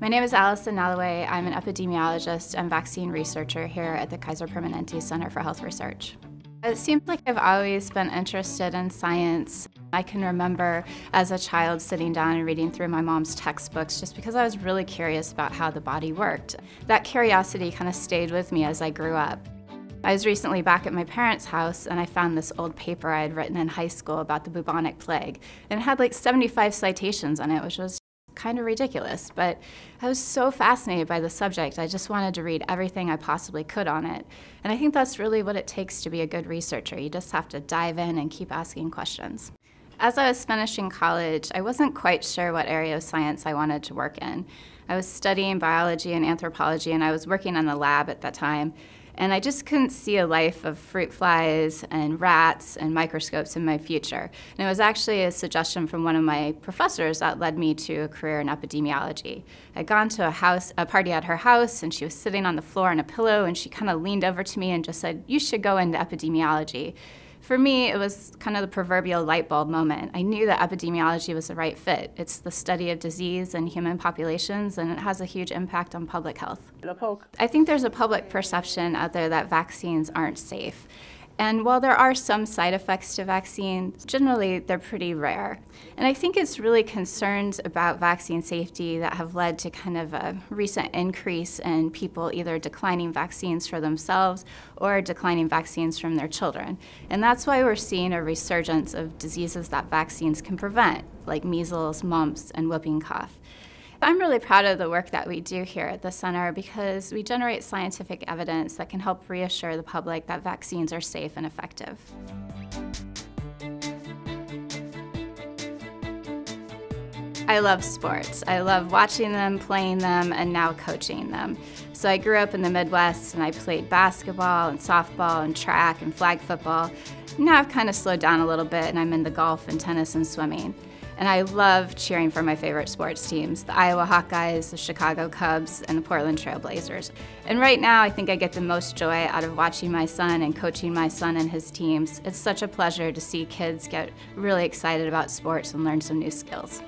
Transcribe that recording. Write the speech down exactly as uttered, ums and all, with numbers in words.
My name is Allison Naleway. I'm an epidemiologist and vaccine researcher here at the Kaiser Permanente Center for Health Research. It seems like I've always been interested in science. I can remember as a child sitting down and reading through my mom's textbooks just because I was really curious about how the body worked. That curiosity kind of stayed with me as I grew up. I was recently back at my parents' house and I found this old paper I had written in high school about the bubonic plague. And it had like seventy-five citations on it, which was kind of ridiculous, but I was so fascinated by the subject. I just wanted to read everything I possibly could on it. And I think that's really what it takes to be a good researcher. You just have to dive in and keep asking questions. As I was finishing college, I wasn't quite sure what area of science I wanted to work in. I was studying biology and anthropology, and I was working on a lab at that time. And I just couldn't see a life of fruit flies and rats and microscopes in my future. And it was actually a suggestion from one of my professors that led me to a career in epidemiology. I'd gone to a house, a party at her house, and she was sitting on the floor on a pillow, and she kind of leaned over to me and just said, "You should go into epidemiology." For me, it was kind of the proverbial light bulb moment. I knew that epidemiology was the right fit. It's the study of disease and human populations, and it has a huge impact on public health. I think there's a public perception out there that vaccines aren't safe. And while there are some side effects to vaccines, generally they're pretty rare. And I think it's really concerns about vaccine safety that have led to kind of a recent increase in people either declining vaccines for themselves or declining vaccines from their children. And that's why we're seeing a resurgence of diseases that vaccines can prevent, like measles, mumps, and whooping cough. I'm really proud of the work that we do here at the center because we generate scientific evidence that can help reassure the public that vaccines are safe and effective. I love sports. I love watching them, playing them, and now coaching them. So I grew up in the Midwest and I played basketball and softball and track and flag football. Now I've kind of slowed down a little bit and I'm into golf and tennis and swimming. And I love cheering for my favorite sports teams, the Iowa Hawkeyes, the Chicago Cubs, and the Portland Trail Blazers. And right now, I think I get the most joy out of watching my son and coaching my son and his teams. It's such a pleasure to see kids get really excited about sports and learn some new skills.